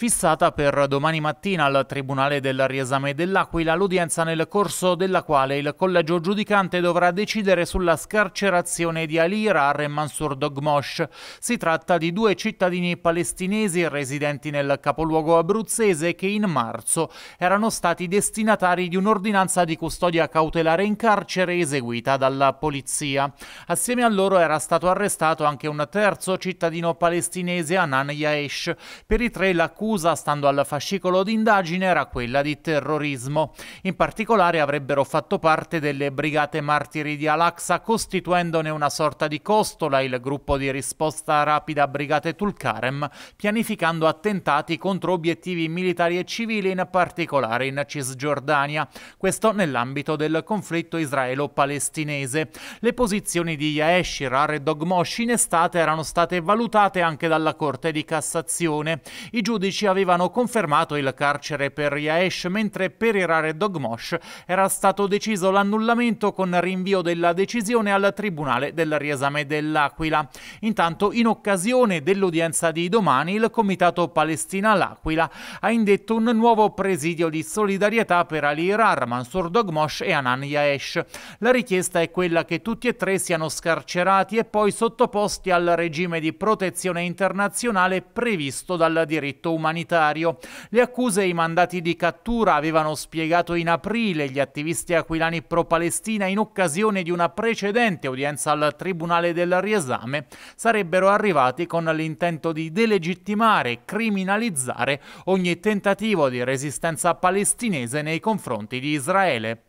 fissata per domani mattina al Tribunale del Riesame dell'Aquila, l'udienza nel corso della quale il collegio giudicante dovrà decidere sulla scarcerazione di Ali Irar e Mansour Doghmosh. Si tratta di due cittadini palestinesi residenti nel capoluogo abruzzese che in marzo erano stati destinatari di un'ordinanza di custodia cautelare in carcere eseguita dalla polizia. Assieme a loro era stato arrestato anche un terzo cittadino palestinese, Anan Yaesh. Per i tre l'accusa, stando al fascicolo d'indagine, era quella di terrorismo. In particolare avrebbero fatto parte delle Brigate Martiri di Al-Aqsa, costituendone una sorta di costola, il gruppo di risposta rapida Brigate Tulkarem, pianificando attentati contro obiettivi militari e civili, in particolare in Cisgiordania. Questo nell'ambito del conflitto israelo-palestinese. Le posizioni di Yaesh, Irar e Doghmosh in estate erano state valutate anche dalla Corte di Cassazione. I giudici avevano confermato il carcere per Yaesh, mentre per Irar e Doghmosh era stato deciso l'annullamento con rinvio della decisione al Tribunale del Riesame dell'Aquila. Intanto, in occasione dell'udienza di domani, il Comitato Palestina-L'Aquila ha indetto un nuovo presidio di solidarietà per Ali Irar, Mansour Doghmosh e Anan Yaesh. La richiesta è quella che tutti e tre siano scarcerati e poi sottoposti al regime di protezione internazionale previsto dal diritto umanitario. Le accuse e i mandati di cattura avevano spiegato in aprile gli attivisti aquilani pro-Palestina in occasione di una precedente udienza al Tribunale del Riesame sarebbero arrivati con l'intento di delegittimare e criminalizzare ogni tentativo di resistenza palestinese nei confronti di Israele.